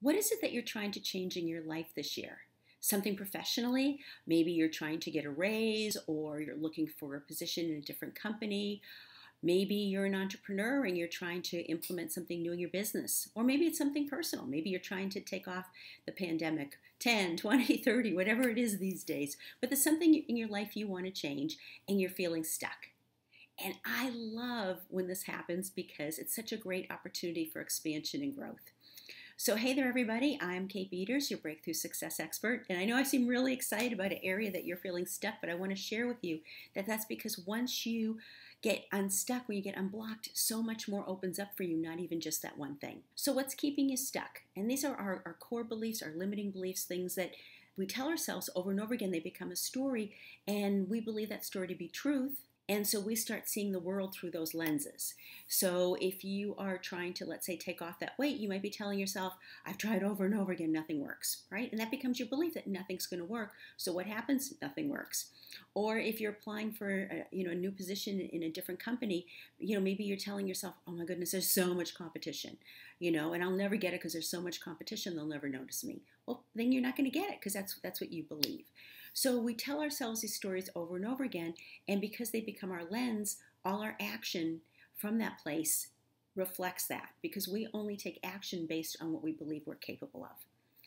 What is it that you're trying to change in your life this year? Something professionally? Maybe you're trying to get a raise, or you're looking for a position in a different company. Maybe you're an entrepreneur and you're trying to implement something new in your business. Or maybe it's something personal. Maybe you're trying to take off the pandemic, 10, 20, 30, whatever it is these days. But there's something in your life you want to change and you're feeling stuck. And I love when this happens because it's such a great opportunity for expansion and growth. So hey there, everybody. I'm Kate Beeders, your breakthrough success expert. And I know I seem really excited about an area that you're feeling stuck, but I want to share with you that that's because once you get unstuck, when you get unblocked, so much more opens up for you, not even just that one thing. So what's keeping you stuck? And these are our core beliefs, our limiting beliefs, things that we tell ourselves over and over again. They become a story, and we believe that story to be truth. And so we start seeing the world through those lenses. So if you are trying to, let's say, take off that weight, you might be telling yourself, I've tried over and over again, nothing works, right? And that becomes your belief that nothing's going to work. So what happens? Nothing works. Or if you're applying for a new position in a different company, maybe you're telling yourself, oh my goodness, there's so much competition, and I'll never get it because there's so much competition, they'll never notice me. Well, then you're not going to get it because that's what you believe. So we tell ourselves these stories over and over again, and because they become our lens, all our action from that place reflects that, because we only take action based on what we believe we're capable of.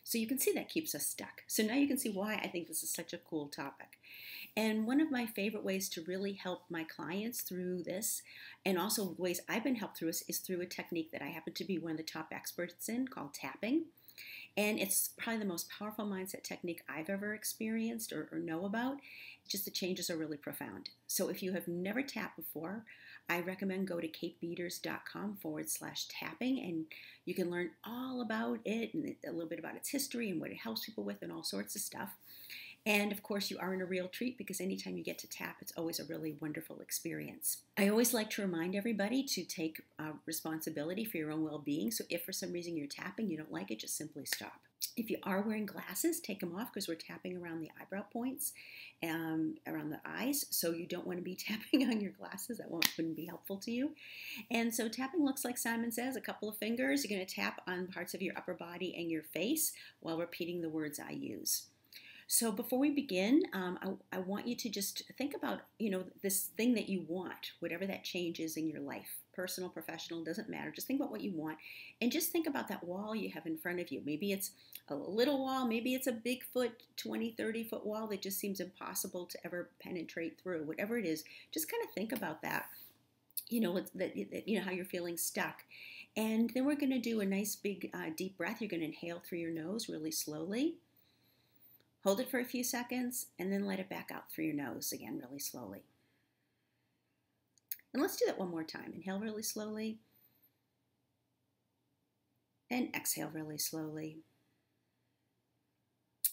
So you can see that keeps us stuck. So now you can see why I think this is such a cool topic. And one of my favorite ways to really help my clients through this, and also ways I've been helped through this, is through a technique that I happen to be one of the top experts in, called tapping. And it's probably the most powerful mindset technique I've ever experienced or know about. Just the changes are really profound. So if you have never tapped before, I recommend go to KateBeeders.com/tapping, and you can learn all about it and a little bit about its history and what it helps people with and all sorts of stuff. And of course, you are in a real treat, because anytime you get to tap, it's always a really wonderful experience. I always like to remind everybody to take responsibility for your own well-being. So if for some reason you're tapping, you don't like it, just simply stop. If you are wearing glasses, take them off, because we're tapping around the eyebrow points, around the eyes. So you don't want to be tapping on your glasses. That wouldn't be helpful to you. And so tapping looks like Simon Says, a couple of fingers. You're going to tap on parts of your upper body and your face while repeating the words I use. So before we begin, I want you to just think about, this thing that you want, whatever that change is in your life, personal, professional, doesn't matter. Just think about what you want, and just think about that wall you have in front of you. Maybe it's a little wall, maybe it's a big foot, 20, 30 foot wall that just seems impossible to ever penetrate through. Whatever it is, just kind of think about that, how you're feeling stuck. And then we're going to do a nice big deep breath. You're going to inhale through your nose really slowly. Hold it for a few seconds, and then let it back out through your nose again really slowly. And let's do that one more time. Inhale really slowly, and exhale really slowly.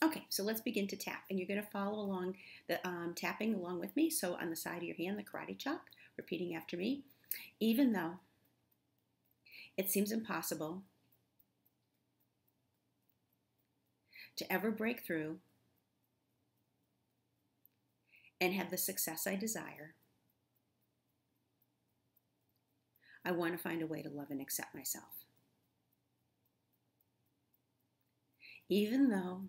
Okay, so let's begin to tap, and you're going to follow along the tapping along with me. So on the side of your hand, the karate chop, repeating after me. Even though it seems impossible to ever break through and have the success I desire, I want to find a way to love and accept myself. Even though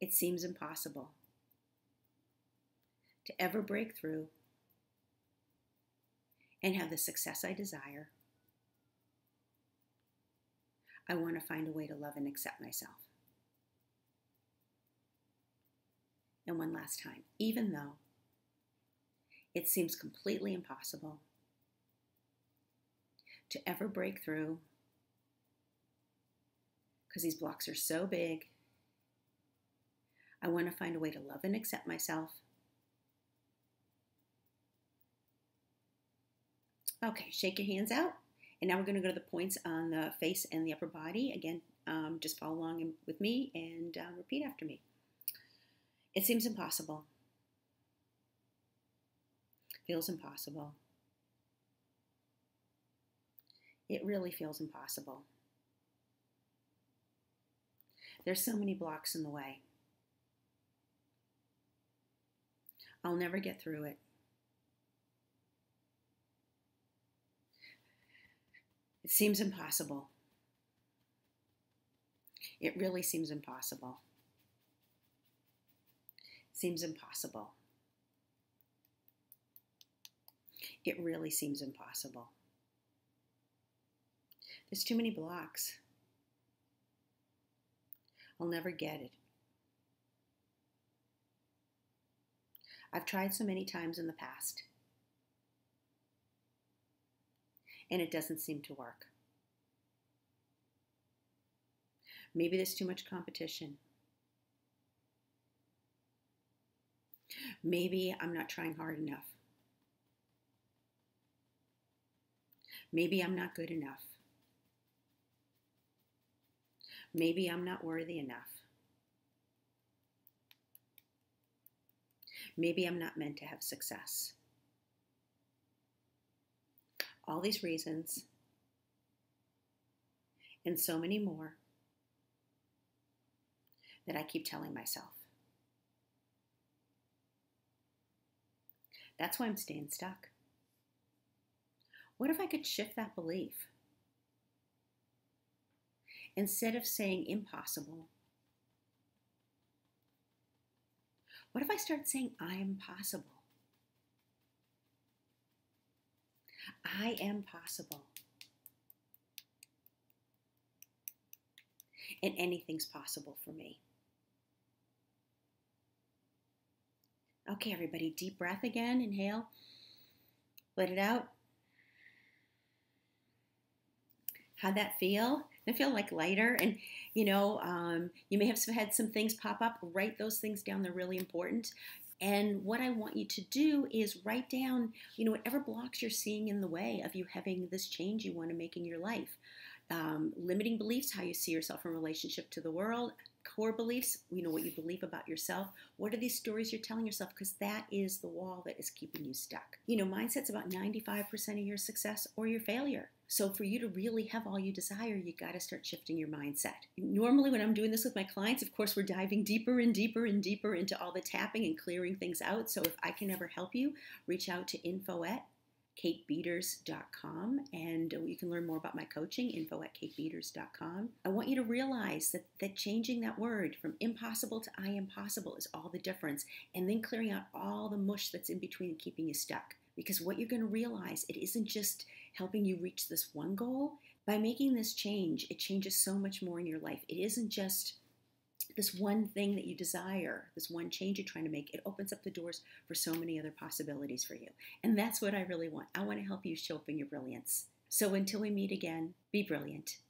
it seems impossible to ever break through and have the success I desire, I want to find a way to love and accept myself. And one last time, even though it seems completely impossible to ever break through, because these blocks are so big, I want to find a way to love and accept myself. Okay, shake your hands out. And now we're going to go to the points on the face and the upper body. Again, just follow along with me and repeat after me. It seems impossible. Feels impossible. It really feels impossible. There's so many blocks in the way. I'll never get through it. It seems impossible. It really seems impossible. Seems impossible. It really seems impossible. There's too many blocks. I'll never get it. I've tried so many times in the past, and it doesn't seem to work. Maybe there's too much competition. Maybe I'm not trying hard enough. Maybe I'm not good enough. Maybe I'm not worthy enough. Maybe I'm not meant to have success. All these reasons, and so many more, that I keep telling myself. That's why I'm staying stuck. What if I could shift that belief? Instead of saying impossible, what if I start saying I am possible? I am possible. And anything's possible for me. Okay, everybody, deep breath again. Inhale. Let it out. How'd that feel? They feel like lighter, and you know, you may have had some things pop up. Write those things down, they're really important. And what I want you to do is write down, you know, whatever blocks you're seeing in the way of you having this change you want to make in your life. Limiting beliefs, how you see yourself in relationship to the world, core beliefs, you know, what you believe about yourself. What are these stories you're telling yourself? Because that is the wall that is keeping you stuck. You know, mindset's about 95% of your success or your failure. So for you to really have all you desire, you got to start shifting your mindset. Normally when I'm doing this with my clients, of course, we're diving deeper and deeper and deeper into all the tapping and clearing things out. So if I can ever help you, reach out to info@KateBeeders.com, and you can learn more about my coaching, info@KateBeeders.com. I want you to realize that changing that word from impossible to I am possible is all the difference, and then clearing out all the mush that's in between and keeping you stuck. Because what you're going to realize, it isn't just helping you reach this one goal. By making this change, it changes so much more in your life. It isn't just this one thing that you desire, this one change you're trying to make. It opens up the doors for so many other possibilities for you. And that's what I really want. I want to help you show up in your brilliance. So until we meet again, be brilliant.